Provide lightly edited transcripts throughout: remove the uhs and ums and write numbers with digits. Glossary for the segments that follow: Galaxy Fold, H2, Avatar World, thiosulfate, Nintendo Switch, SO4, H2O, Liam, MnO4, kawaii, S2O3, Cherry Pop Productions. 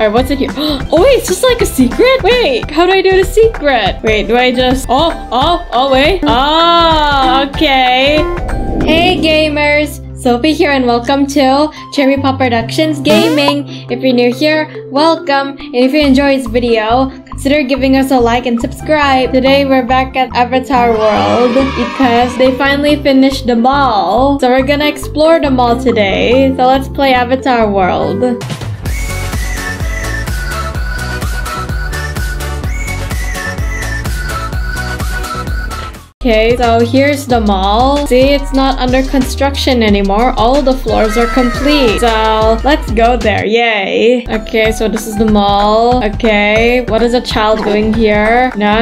Alright, what's in here? Oh wait, it's just like a secret? Wait, how do I do the secret? Wait, do I just... Oh, wait. Oh, okay. Hey gamers, Sophie here and welcome to Cherry Pop Productions Gaming. If you're new here, welcome. And if you enjoy this video, consider giving us a like and subscribe. Today we're back at Avatar World because they finally finished the mall. So we're gonna explore the mall today. So let's play Avatar World. Okay, so here's the mall. See, it's not under construction anymore. All the floors are complete. So, let's go there. Yay. Okay, so this is the mall. Okay, what is a child doing here? No.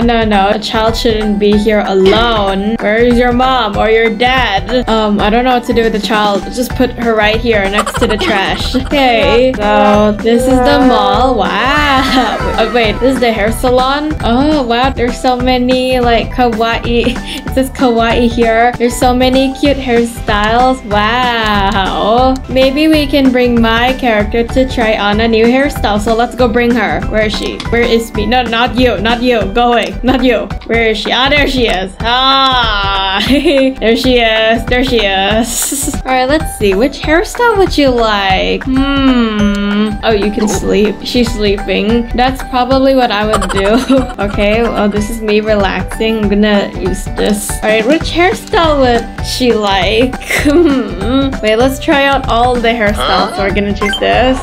A child shouldn't be here alone. Where is your mom or your dad? I don't know what to do with the child. Just put her right here next to the trash. Okay, so this is the mall. Wow. Oh, wait, this is the hair salon? Oh, wow. There's so many, like, kawaii... It says kawaii here. There's so many cute hairstyles. Wow. Maybe we can bring my character to try on a new hairstyle. So let's go bring her. Where is she? Where is me? No, not you. Not you. Go away. Not you. Where is she? Ah, there she is. Ah. There she is. There she is. Alright, let's see. Which hairstyle would you like? Oh, you can sleep. She's sleeping. That's probably what I would do. Okay, well, this is me relaxing. I'm gonna use this. Alright, which hairstyle would she like? Wait, let's try out all the hairstyles. So we're gonna choose this.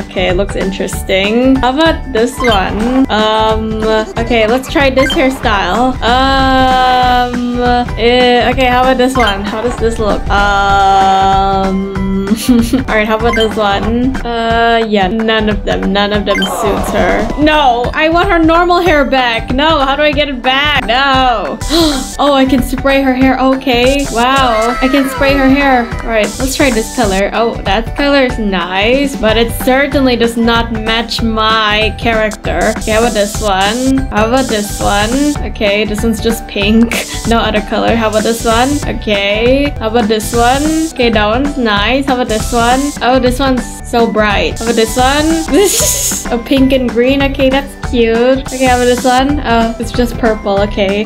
Okay, looks interesting. How about this one? Okay, let's try this hairstyle. Okay, how about this one? How does this look? Alright, how about this one? Yeah, none of them suits her. No, I want her normal hair back. No, how do I get it back? No. Oh, I can spray her hair. Okay. Wow, I can spray her hair. Alright, let's try this color. Oh, that color is nice, but it certainly does not match my character. Okay, how about this one? How about this one? Okay, this one's just pink. No other color. How about this one? Okay. How about this one? Okay, that one's nice. How about this one? Oh, this one's so bright. How about this one? This is a pink and green. Okay, that's cute. Okay, how about this one? Oh, it's just purple. Okay.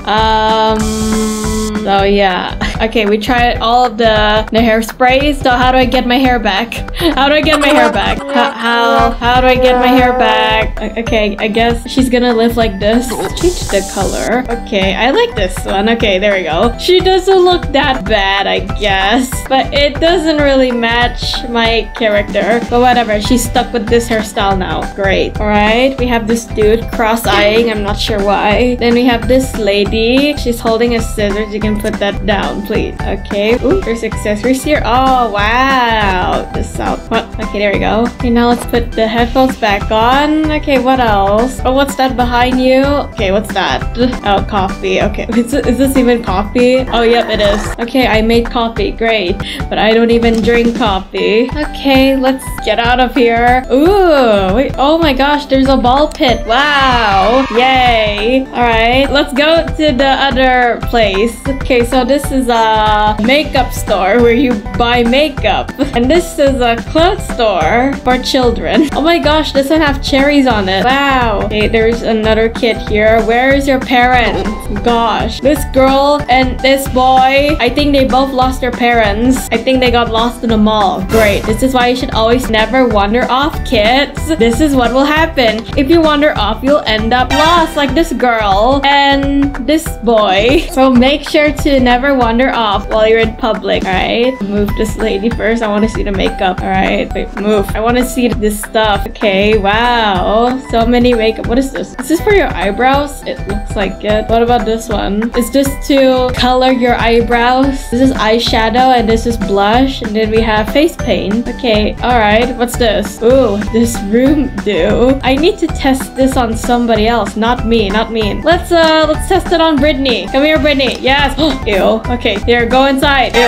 So yeah. Okay, we tried all of the hairsprays. So how do I get my hair back? How do I get my hair back? How do I get my hair back? Okay, I guess she's gonna live like this. Change the color. Okay, I like this one. Okay, there we go. She doesn't look that bad, I guess. But it doesn't really match my character. But whatever, she's stuck with this hairstyle now. Great. Alright, we have this dude cross-eyeing. I'm not sure why. Then we have this lady. She's holding a scissors. You can put that down, please. Okay. Ooh, there's accessories here. Oh, wow. This out. What? Okay, there we go. Okay, now let's put the headphones back on. Okay, what else? Oh, what's that behind you? Okay, what's that? Oh, coffee. Okay. Is this even coffee? Oh, yep, it is. Okay, I made coffee. Great. But I don't even drink coffee. Okay, let's get out of here. Ooh, wait. Oh my gosh, there's a ball pit. Wow. Yay. Alright, let's go to the other place. Okay, so this is a makeup store where you buy makeup. And this is a clothes store for children. Oh my gosh, this one have cherries on it. Wow. Okay, there's another kid here. Where is your parents? Gosh. This girl and this boy, I think they both lost their parents. I think they got lost in the mall. Great. This is why you should always never wander off, kids. This is what will happen. If you wander off, you'll end up lost like this girl and this boy. So make sure to never wander off while you're in public. Alright, move this lady first. I want to see the makeup. Alright, wait, move. I want to see this stuff. Okay, wow. So many makeup. What is this? Is this for your eyebrows? It looks like it. What about this one? Is this to color your eyebrows? This is eyeshadow and this is blush. And then we have face paint. Okay, alright. What's this? Ooh, this room dew. I need to test this on on somebody else. Not me, not mean. Let's test it on Brittany. Come here, Brittany. Yes. Ew. Okay, here, go inside. Ew.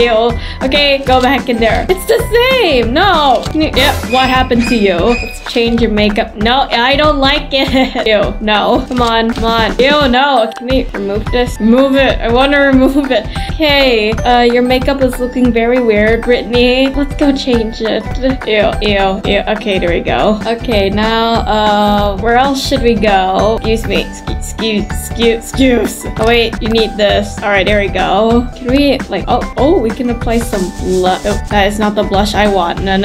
Ew. Okay, go back in there. It's the same. No. Yep. What happened to you? Let's change your makeup. No, I don't like it. Ew. No. Come on. Come on. Ew. No. Can we remove this? Remove it. I want to remove it. Okay. Your makeup is looking very weird, Brittany. Let's go change it. Ew. Ew. Ew. Okay, there we go. Okay, now, where else should we go? Excuse me. Excuse. Oh, wait. You need this. All right, there we go. Can we, like, oh, we can apply some blush. Oh, that is not the blush I want. No. On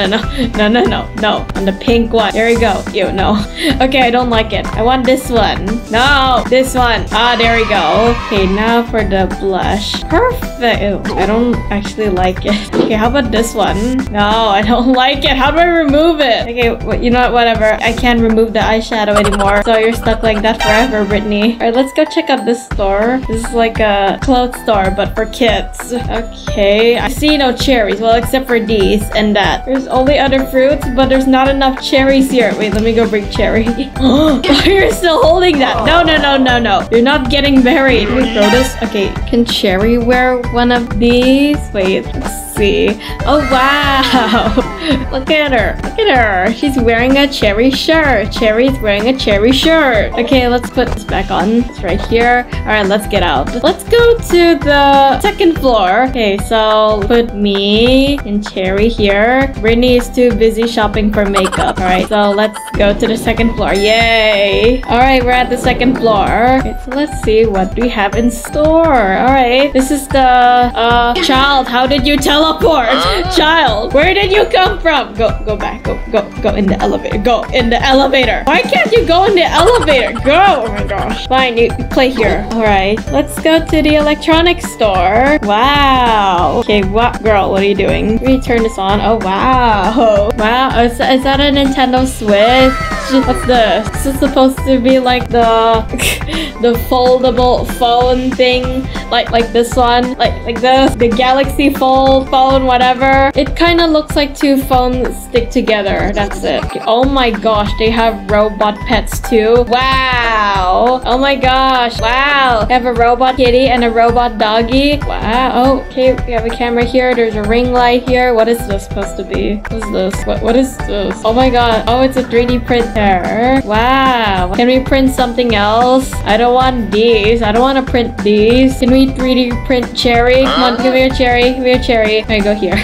the pink one. There we go. Ew, no. Okay, I don't like it. I want this one. No, this one. Ah, there we go. Okay, now for the blush. Perfect. Ew, I don't actually like it. Okay, how about this one? No, I don't like it. How do I remove it? Okay, you know what? Whatever. I can't remove the eyeshadow anymore. So you're stuck like that forever, Brittany. All right, let's go check out this store. This is like a clothes store, but for kids. Okay, I see no cherries. Well, except for these and that. There's only other fruits, but there's not enough cherries here. Wait, let me go bring cherry. Oh, you're still holding that. No. You're not getting buried. Can we throw this? Okay, can Cherry wear one of these? Wait, let's see. Oh, wow. Look at her. Look at her. She's wearing a cherry shirt. Cherry's wearing a cherry shirt. Okay, let's put this back on. It's right here. All right, let's get out. Let's go to the second floor. Okay, so put me and Cherry here. Brittany is too busy shopping for makeup. All right, so let's go to the second floor. Yay. All right, we're at the second floor. Okay, so let's see what we have in store. All right, this is the child. How did you teleport? Child, where did you come from? Go back. Go in the elevator. Go in the elevator. Why can't you go in the elevator? Go. Oh my gosh. Fine, you play here. All right, let's go to the electronics store. Wow. Okay, what girl? What are you doing? Let me turn this on. Oh wow. Wow. Is that a Nintendo Switch? What's this? This is supposed to be like the the foldable phone thing, like this one, like this, the Galaxy Fold phone, whatever. It kind of looks like two phones stick together. That's it. Okay. Oh my gosh, they have robot pets too. Wow. Oh my gosh. Wow. They have a robot kitty and a robot doggy. Wow. Oh, okay. We have a camera here. There's a ring light here. What is this supposed to be? What is this? What is this? Oh my god. Oh, it's a 3D printer. Wow. Can we print something else? I don't want these. I don't want to print these. Can we 3D print Cherry? Come on, give me your Cherry. Give me your Cherry. There you go here.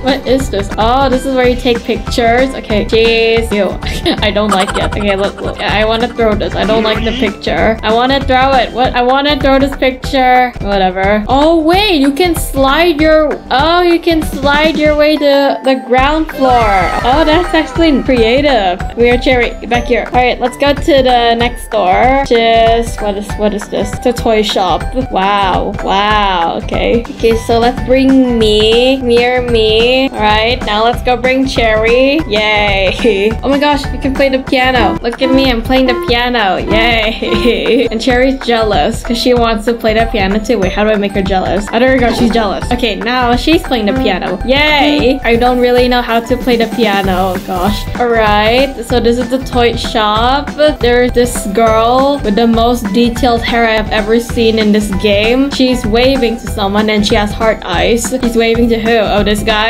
What is this? Oh, this is where you take pictures. Okay. Jeez. Ew. I don't like it. Okay, look. I want to throw this. I don't like the picture. I want to throw it. What? I want to throw this picture. Whatever. Oh, wait. You can slide your... Oh, you can slide your way to the ground floor. Oh, that's actually creative. We are Cherry. Back here. All right, let's go to the next store. Just... What is this? It's a toy shop. Wow. Wow. Okay. Okay, so let's bring me. Near me. All right. Now let's go bring Cherry. Yay. Oh my gosh, you can play the piano. Look at me, I'm playing the piano. Yay. And Cherry's jealous because she wants to play the piano too. Wait, how do I make her jealous? Oh, there we go. She's jealous. Okay, now she's playing the piano. Yay. I don't really know how to play the piano. Oh, gosh. All right. So this is the toy shop. There's this girl with the most detailed hair I've ever seen in this game. She's waving to someone and she has heart eyes. She's waving to who? Oh, this guy.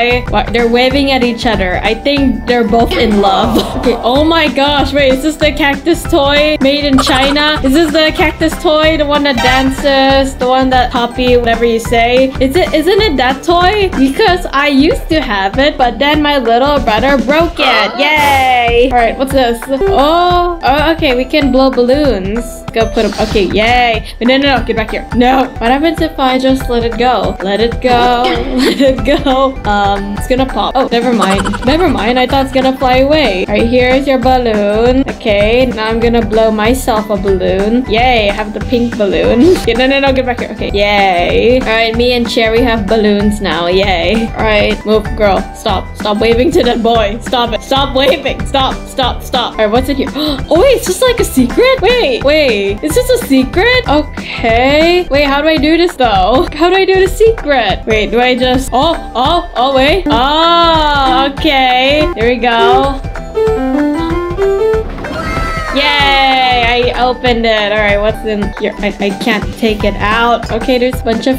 They're waving at each other. I think they're both in love. Okay. Oh my gosh. Wait, is this the cactus toy made in China? Is this the cactus toy? The one that dances? The one that copy? Whatever you say. Isn't it that toy? Because I used to have it, but then my little brother broke it. Yay! Alright, what's this? Oh, okay. We can blow balloons. Go put them. Okay, yay. No. Get back here. No. What happens if I just let it go? Let it go. Let it go. It's gonna pop. Oh, never mind. Never mind. I thought it's gonna fly away. Alright, here's your balloon. Okay, now I'm gonna blow myself a balloon. Yay, I have the pink balloon. Okay, no. Get back here. Okay, yay. Alright, me and Cherry have balloons now. Yay. Alright, move, girl. Stop. Stop waving to that boy. Stop it. Stop waving. Stop. Alright, what's in here? Oh, wait, it's just like a secret? Wait. Is this a secret? Okay. Wait, how do I do this though? How do I do the secret? Wait, do I just... Oh, wait. Oh, okay. There we go. Yay! I opened it. All right, what's in here? I can't take it out. Okay, there's a bunch of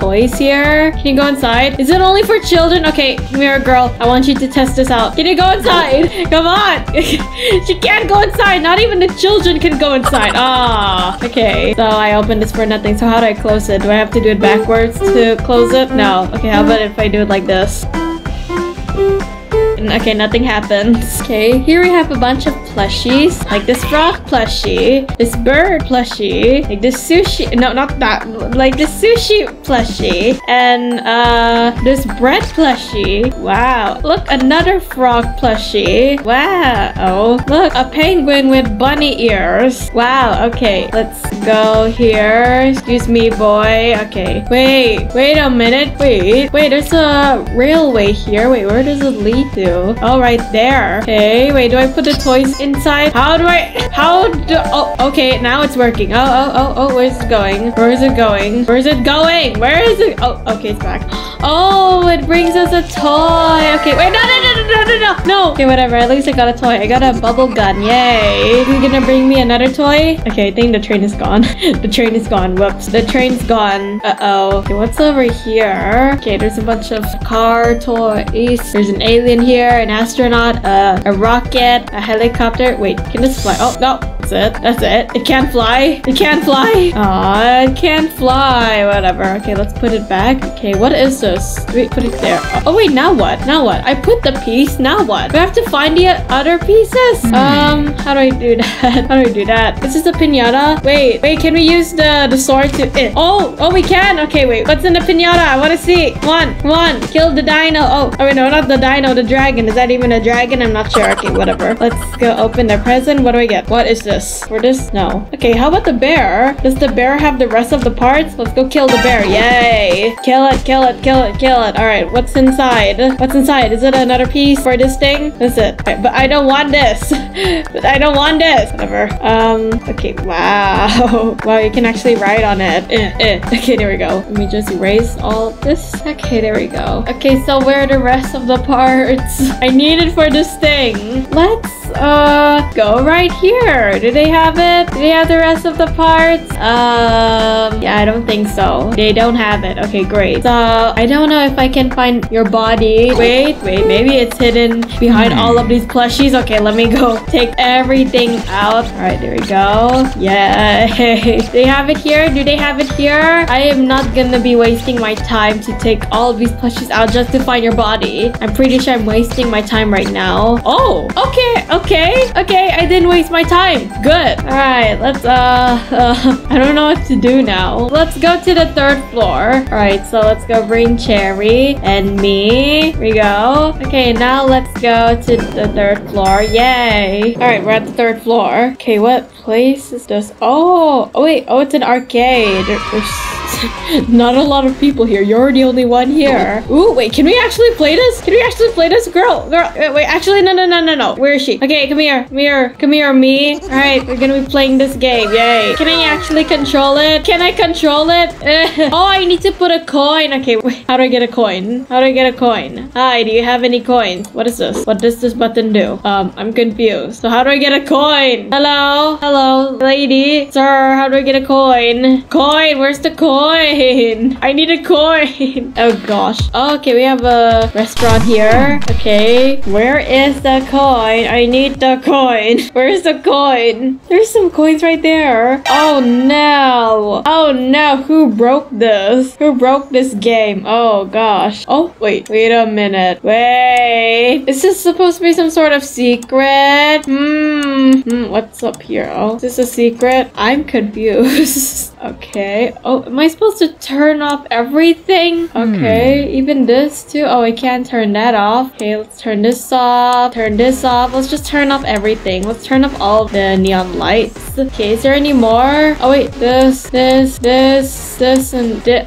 toys here. Can you go inside? Is it only for children? Okay, come here, girl. I want you to test this out. Can you go inside? Come on! She can't go inside. Not even the children can go inside. Ah, oh, okay. So I opened this for nothing. So how do I close it? Do I have to do it backwards to close it? No. Okay, how about if I do it like this? Okay, nothing happens. Okay, here we have a bunch of plushies. Like this frog plushie, this bird plushie, like this sushi. No, not that. Like this sushi plushie. And this bread plushie. Wow. Look, another frog plushie. Wow. Oh, look, a penguin with bunny ears. Wow. Okay, let's go here. Excuse me, boy. Okay. Wait a minute. Wait, there's a railway here. Wait, where does it lead to? Oh, right there. Okay, wait, do I put the toys inside? Oh, okay, now it's working. Oh, where's it going? Where is it? Oh, okay, it's back. Oh, it brings us a toy. Okay, wait, no. Okay, whatever, at least I got a toy. I got a bubble gun, yay. Is it gonna bring me another toy? Okay, I think the train is gone. Whoops. The train's gone. Uh-oh. Okay, what's over here? Okay, there's a bunch of car toys. There's an alien here. An astronaut, a rocket, a helicopter. Wait, can this fly? Oh, no. That's it. It can't fly. Aw, it can't fly. Whatever. Okay, let's put it back. Okay, what is this? Wait, put it there. Oh, wait, now what? I put the piece. Now what? Do I have to find the other pieces? How do I do that? This is a pinata. Wait, can we use the sword to... Oh, we can. Okay, wait. What's in the pinata? I want to see. Come on. Kill the dino. Oh, wait, no, not the dino. The dragon. Is that even a dragon? I'm not sure. Okay, whatever. Let's go open the present. What do I get? What is this? For this? No. Okay, how about the bear? Does the bear have the rest of the parts? Let's go kill the bear. Yay! Kill it. Alright, what's inside? Is it another piece for this thing? That's it. Right, but I don't want this. Whatever. Okay, wow. Wow, you can actually ride on it. Okay, there we go. Let me just erase all this. Okay, there we go. Okay, so where are the rest of the parts? I need it for this thing. Let's go right here. Do they have it? Do they have the rest of the parts? Yeah, I don't think so. They don't have it. Okay, great. So, I don't know if I can find your body. Wait, maybe it's hidden behind all of these plushies. Okay, let me go take everything out. All right, there we go. Yay. They have it here? Do they have it here? I am not gonna be wasting my time to take all of these plushies out just to find your body. I'm pretty sure I'm wasting my time right now. Oh, okay. I didn't waste my time. Good. All right, let's, I don't know what to do now. Let's go to the third floor. All right, so let's go bring Cherry and me. Here we go. Okay, now let's go to the third floor. Yay. All right, we're at the third floor. Okay, what place is this? Oh, wait, it's an arcade. There's not a lot of people here. You're the only one here. Ooh, wait, can we actually play this? Girl, wait, actually, no. Where is she? Okay, come here, me. All right, we're gonna be playing this game. Yay. Can I actually control it? Oh, I need to put a coin. Okay, wait, how do I get a coin? Hi, do you have any coins? What is this? What does this button do? I'm confused. So how do I get a coin? Hello, lady, sir, how do I get a coin? Where's the coin? I need a coin. Oh gosh. Okay, we have a restaurant here. Okay, where is the coin? I need the coin. Where's the coin? There's some coins right there. Oh no, who broke this game? Oh gosh. Oh, wait a minute. Wait, is this supposed to be some sort of secret? What's up here? Oh, is this a secret? I'm confused. Okay. Oh, am I supposed to turn off everything? Okay, even this too. Oh, I can't turn that off. Okay, let's turn this off. Let's just turn off everything. Let's turn off all the neon lights. Okay, is there any more? Oh wait, this, and this.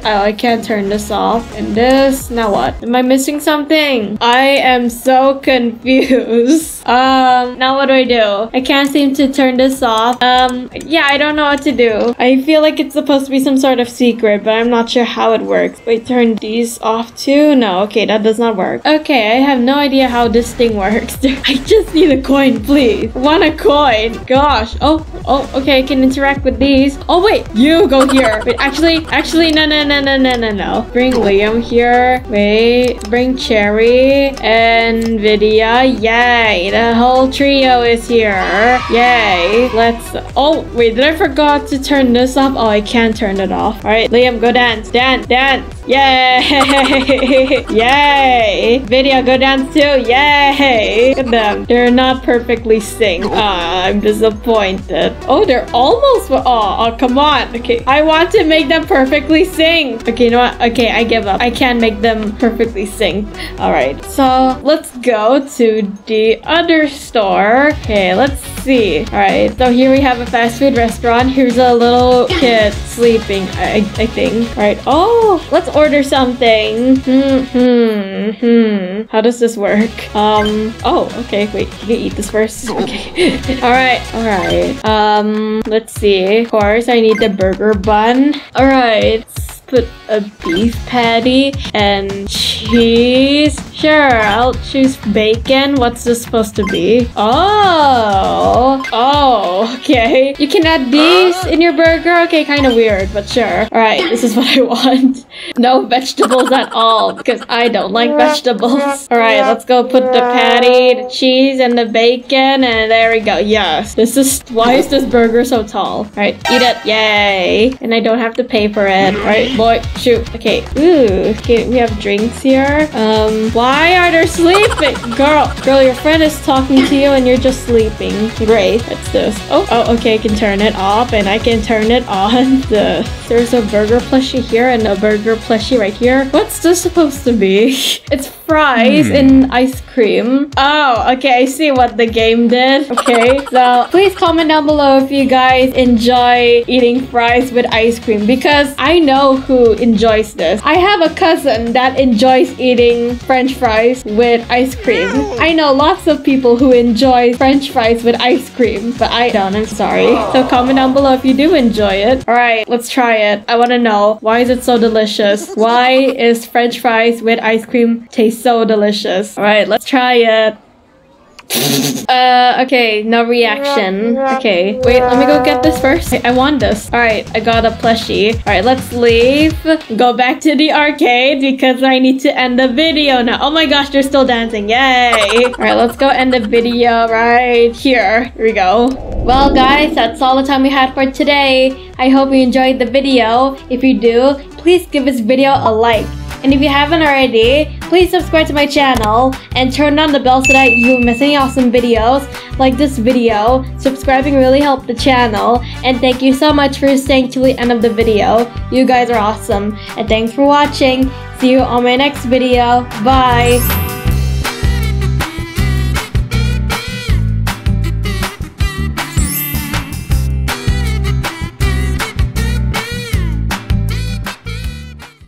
Oh, I can't turn this off. And this. Now what? Am I missing something? I am so confused. Now what do I do? I can't seem to turn this off. cloth. Yeah, I don't know what to do. I feel like it's supposed to be some sort of secret, but I'm not sure how it works. Wait, turn these off too? No, okay, that does not work. Okay, I have no idea how this thing works. I just need a coin, please. I want a coin. Gosh. Oh, okay, I can interact with these. Oh, wait, you go here. Wait, actually, no. Bring William here. Wait, bring Cherry and Vidya. Yay, the whole trio is here. Yay. Let's... Oh, wait, did I forgot to turn this off? Oh, I can't turn it off. All right, Liam, go dance. Dance. Yay. Yay. Vidya, go dance too. Yay. Look at them. They're not perfectly synced. I'm disappointed. Oh, they're almost... Oh, come on. Okay, I want to make them perfectly synced. Okay, you know what? Okay, I give up. I can't make them perfectly synced. All right, so let's go to the other store. Okay, let's see. All right, so here we have a fast food restaurant. Here's a little kid sleeping, I think. All right, oh, let's order something. How does this work? Oh, okay, wait, can you eat this first? Okay. All right. Let's see. Of course, I need the burger bun. All right. Put a beef patty and cheese. Sure, I'll choose bacon. What's this supposed to be? Oh, okay. You can add these in your burger? Okay, kind of weird, but sure. All right, this is what I want. No vegetables at all, because I don't like vegetables. All right, let's go put the patty, the cheese, and the bacon, and there we go. Yes, this is... Why is this burger so tall? All right, eat it. Yay. And I don't have to pay for it. All right. Boy, shoot. Okay. Ooh. Okay, we have drinks here. Why are they sleeping? Girl, your friend is talking to you and you're just sleeping. Great. What's this? Oh, okay. I can turn it off and I can turn it on. There's a burger plushie here and a burger plushie right here. What's this supposed to be? It's fries and ice cream. Oh, okay. I see what the game did. Okay. So, please comment down below if you guys enjoy eating fries with ice cream, because I know who enjoys this. I have a cousin that enjoys eating French fries with ice cream. I know lots of people who enjoy French fries with ice cream, but I don't. I'm sorry. So comment down below if you do enjoy it. All right, let's try it. I want to know, why is it so delicious? Why is French fries with ice cream taste so delicious? All right, let's try it. Okay, no reaction. Okay, wait, let me go get this first. I want this. All right, I got a plushie. All right, let's leave. Go back to the arcade because I need to end the video now. Oh my gosh, they're still dancing. Yay. All right, let's go end the video right here. Here we go. Well, guys, that's all the time we had for today. I hope you enjoyed the video. If you do, please give this video a like. And if you haven't already, please subscribe to my channel and turn on the bell so that you miss any awesome videos like this video. Subscribing really helped the channel. And thank you so much for staying till the end of the video. You guys are awesome. And thanks for watching. See you on my next video. Bye.